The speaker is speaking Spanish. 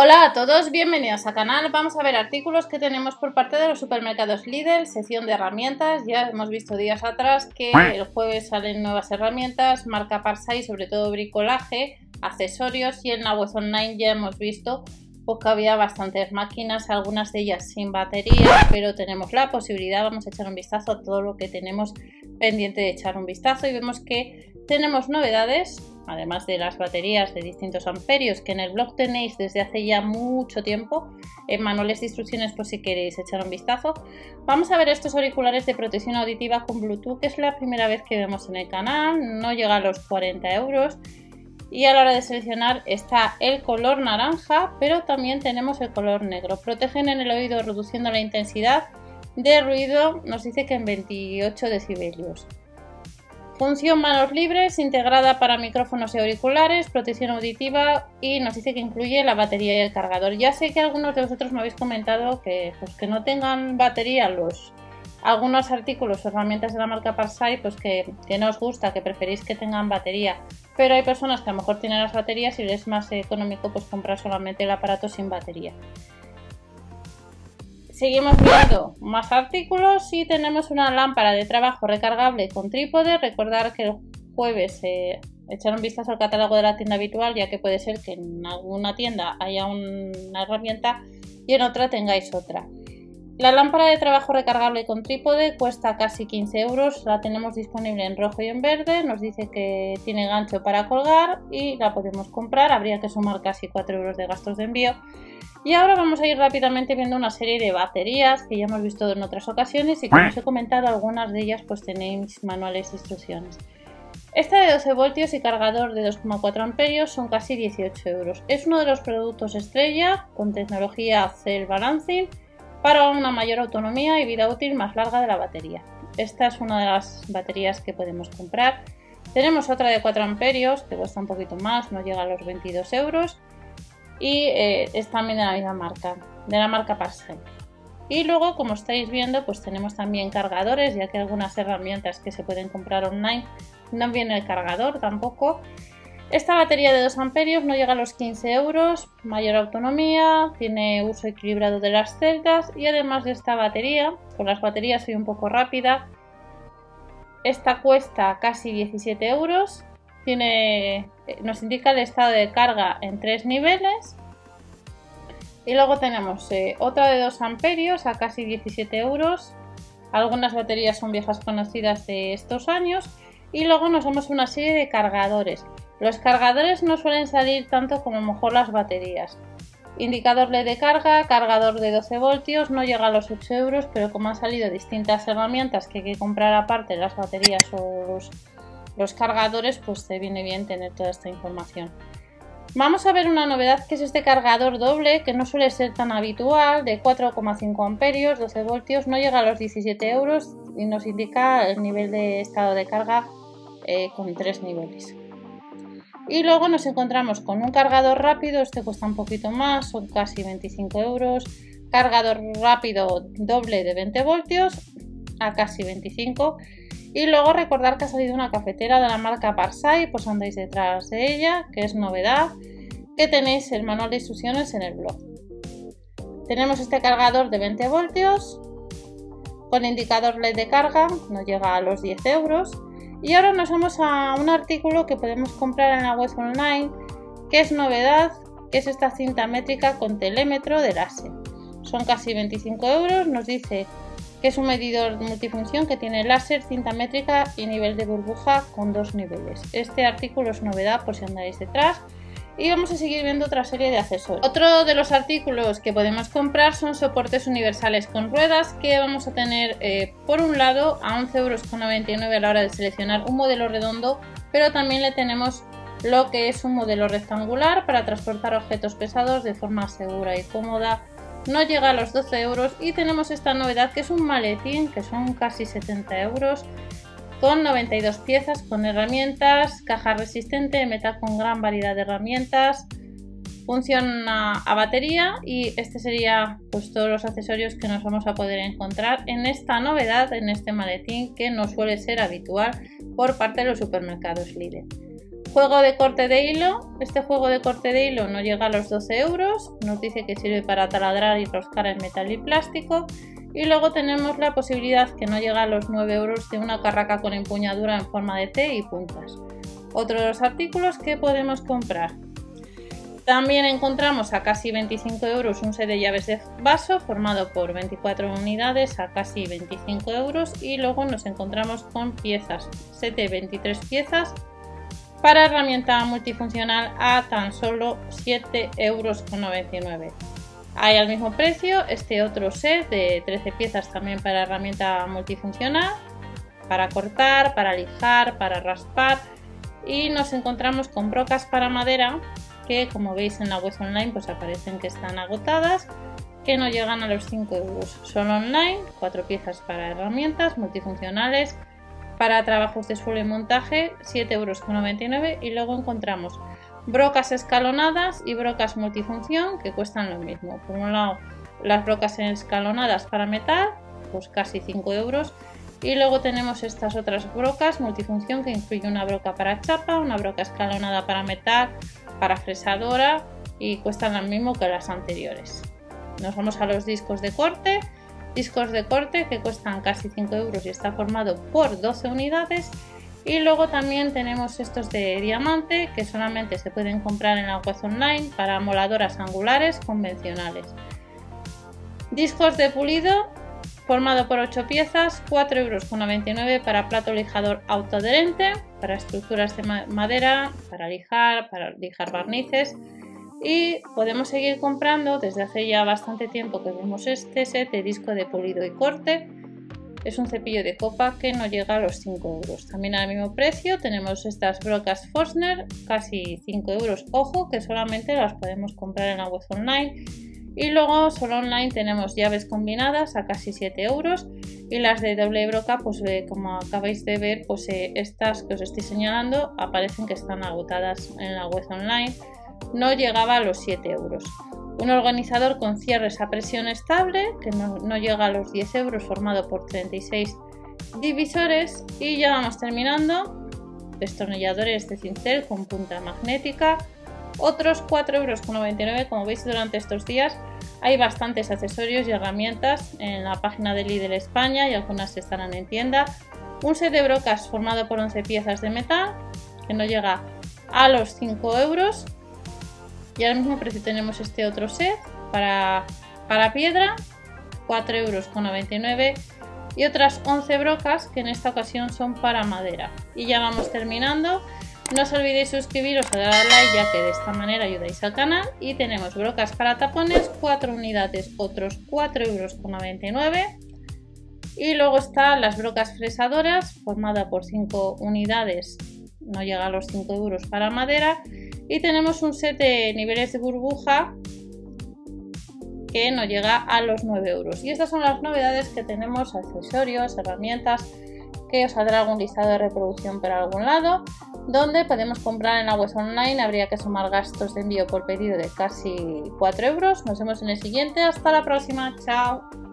Hola a todos, bienvenidos al canal. Vamos a ver artículos que tenemos por parte de los supermercados Lidl, sección de herramientas. Ya hemos visto días atrás que el jueves salen nuevas herramientas, marca Parsai, sobre todo bricolaje, accesorios, y en la web online ya hemos visto que había bastantes máquinas, algunas de ellas sin batería, pero tenemos la posibilidad. Vamos a echar un vistazo a todo lo que tenemos pendiente de echar un vistazo y vemos que tenemos novedades, además de las baterías de distintos amperios que en el blog tenéis desde hace ya mucho tiempo, en manuales de instrucciones por si queréis echar un vistazo. Vamos a ver estos auriculares de protección auditiva con Bluetooth, que es la primera vez que vemos en el canal, no llega a los 40 euros. Y a la hora de seleccionar está el color naranja, pero también tenemos el color negro. Protegen en el oído reduciendo la intensidad de ruido, nos dice que en 28 decibelios. Función manos libres, integrada para micrófonos y auriculares, protección auditiva, y nos dice que incluye la batería y el cargador. Ya sé que algunos de vosotros me habéis comentado que los que no tengan batería, algunos artículos o herramientas de la marca Parsai, pues que no os gusta, que preferís que tengan batería. Pero hay personas que a lo mejor tienen las baterías y les es más económico pues comprar solamente el aparato sin batería. Seguimos viendo más artículos y tenemos una lámpara de trabajo recargable con trípode. Recordar que el jueves echar un vistazo al catálogo de la tienda habitual, ya que puede ser que en alguna tienda haya una herramienta y en otra tengáis otra. La lámpara de trabajo recargable con trípode cuesta casi 15 euros, la tenemos disponible en rojo y en verde, nos dice que tiene gancho para colgar y la podemos comprar, habría que sumar casi 4 euros de gastos de envío. Y ahora vamos a ir rápidamente viendo una serie de baterías que ya hemos visto en otras ocasiones y, como os he comentado, algunas de ellas pues tenéis manuales e instrucciones. Esta de 12 voltios y cargador de 2,4 amperios son casi 18 euros. Es uno de los productos estrella con tecnología Cell Balancing, para una mayor autonomía y vida útil más larga de la batería. Esta es una de las baterías que podemos comprar. Tenemos otra de 4 amperios que cuesta un poquito más, no llega a los 22 euros. Y es también de la misma marca, de la marca Parsai. Y luego, como estáis viendo, pues tenemos también cargadores, ya que algunas herramientas que se pueden comprar online no viene el cargador tampoco. Esta batería de 2 amperios no llega a los 15 euros, mayor autonomía, tiene uso equilibrado de las celdas, y además de esta batería, con las baterías soy un poco rápida, esta cuesta casi 17 euros, nos indica el estado de carga en 3 niveles, y luego tenemos otra de 2 amperios a casi 17 euros, algunas baterías son viejas conocidas de estos años, y luego nos vamos a una serie de cargadores. Los cargadores no suelen salir tanto como a lo mejor las baterías. Indicador LED de carga, cargador de 12 voltios, no llega a los 8 euros, pero como han salido distintas herramientas que hay que comprar aparte, las baterías o los cargadores, pues te viene bien tener toda esta información. Vamos a ver una novedad, que es este cargador doble, que no suele ser tan habitual, de 4,5 amperios, 12 voltios, no llega a los 17 euros y nos indica el nivel de estado de carga con 3 niveles. Y luego nos encontramos con un cargador rápido, este cuesta un poquito más, son casi 25 euros. Cargador rápido doble de 20 voltios a casi 25. Y luego recordar que ha salido una cafetera de la marca Parsai, pues andáis detrás de ella, que es novedad, que tenéis el manual de instrucciones en el blog. Tenemos este cargador de 20 voltios con indicador LED de carga, nos llega a los 10 euros. Y ahora nos vamos a un artículo que podemos comprar en la web online, que es novedad, que es esta cinta métrica con telémetro de láser. Son casi 25 euros, nos dice que es un medidor multifunción que tiene láser, cinta métrica y nivel de burbuja con 2 niveles. Este artículo es novedad por si andáis detrás. Y vamos a seguir viendo otra serie de accesorios. Otro de los artículos que podemos comprar son soportes universales con ruedas, que vamos a tener por un lado a 11,99 euros a la hora de seleccionar un modelo redondo, pero también le tenemos lo que es un modelo rectangular para transportar objetos pesados de forma segura y cómoda, no llega a los 12 euros. Y tenemos esta novedad, que es un maletín, que son casi 70 euros. Con 92 piezas, con herramientas, caja resistente de metal con gran variedad de herramientas, funciona a batería, y este sería pues todos los accesorios que nos vamos a poder encontrar en esta novedad, en este maletín que no suele ser habitual por parte de los supermercados Lidl. juego de corte de hilo. Este juego de corte de hilo no llega a los 12 €. Nos dice que sirve para taladrar y roscar el metal y plástico. Y luego tenemos la posibilidad, que no llega a los 9 €, de una carraca con empuñadura en forma de T y puntas. Otro de los artículos que podemos comprar. También encontramos a casi 25 € un set de llaves de vaso formado por 24 unidades a casi 25 €, y luego nos encontramos con piezas, set de 23 piezas para herramienta multifuncional a tan solo 7,99 €. Hay al mismo precio este otro set de 13 piezas también para herramienta multifuncional, para cortar, para lijar, para raspar, y nos encontramos con brocas para madera que, como veis en la web online, pues aparecen que están agotadas, que no llegan a los 5 €. Solo online, 4 piezas para herramientas multifuncionales, para trabajos de suelo y montaje, 7,99 €, y luego encontramos brocas escalonadas y brocas multifunción que cuestan lo mismo. Por un lado, las brocas escalonadas para metal, pues casi 5 €, y luego tenemos estas otras brocas multifunción que incluye una broca para chapa, una broca escalonada para metal, para fresadora, y cuestan lo mismo que las anteriores. Nos vamos a los discos de corte que cuestan casi 5 € y está formado por 12 unidades. Y luego también tenemos estos de diamante que solamente se pueden comprar en la web online para moladoras angulares convencionales. Discos de pulido formado por 8 piezas, 4,99 € para plato lijador autoadherente, para estructuras de madera, para lijar barnices. Y podemos seguir comprando. Desde hace ya bastante tiempo que vemos este set de disco de pulido y corte. Es un cepillo de copa que no llega a los 5 €. También al mismo precio tenemos estas brocas Forstner, casi 5 €. Ojo, que solamente las podemos comprar en la web online. Y luego solo online tenemos llaves combinadas a casi 7 € y las de doble broca, pues como acabáis de ver, pues estas que os estoy señalando aparecen que están agotadas en la web online, no llegaba a los 7 €. Un organizador con cierres a presión estable que no llega a los 10 € formado por 36 divisores, y ya vamos terminando. Destornilladores de cincel con punta magnética. Otros 4,99 €, como veis durante estos días hay bastantes accesorios y herramientas en la página de Lidl España y algunas estarán en tienda. Un set de brocas formado por 11 piezas de metal que no llega a los 5 €, y al mismo precio tenemos este otro set para piedra, 4,99 €, y otras 11 brocas que en esta ocasión son para madera. Y ya vamos terminando. No os olvidéis suscribiros o darle al like, ya que de esta manera ayudáis al canal. Y tenemos brocas para tapones, 4 unidades, otros 4,99 €. Y luego están las brocas fresadoras, formada por 5 unidades, no llega a los 5 € para madera. Y tenemos un set de niveles de burbuja que no llega a los 9 €. Y estas son las novedades que tenemos, accesorios, herramientas, que os saldrá algún listado de reproducción por algún lado, donde podemos comprar en la web online. Habría que sumar gastos de envío por pedido de casi 4 €. Nos vemos en el siguiente. Hasta la próxima. Chao.